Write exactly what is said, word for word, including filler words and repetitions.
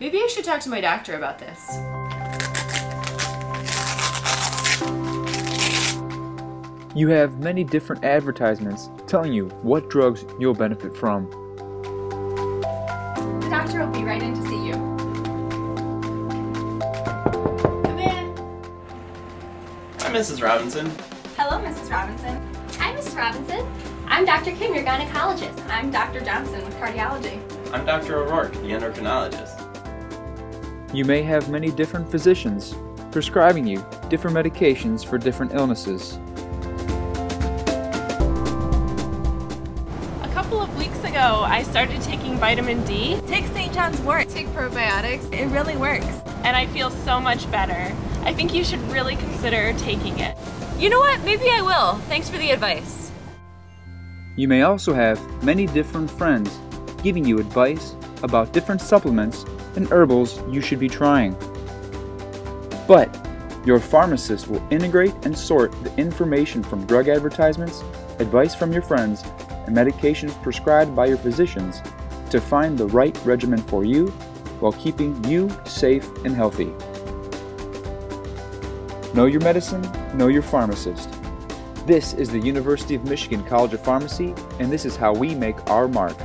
Maybe I should talk to my doctor about this. You have many different advertisements telling you what drugs you'll benefit from. The doctor will be right in to see you. Come in. Hi, Missus Robinson. Hello, Missus Robinson. Hi, Missus Robinson. I'm Doctor Kim, your gynecologist. I'm Doctor Johnson with cardiology. I'm Doctor O'Rourke, the endocrinologist. You may have many different physicians prescribing you different medications for different illnesses. A couple of weeks ago, I started taking vitamin D. Take Saint John's wort. Take probiotics. It really works. And I feel so much better. I think you should really consider taking it. You know what? Maybe I will. Thanks for the advice. You may also have many different friends giving you advice about different supplements and herbals you should be trying. But your pharmacist will integrate and sort the information from drug advertisements, advice from your friends, and medications prescribed by your physicians to find the right regimen for you while keeping you safe and healthy. Know your medicine, know your pharmacist. This is the University of Michigan College of Pharmacy, and this is how we make our mark.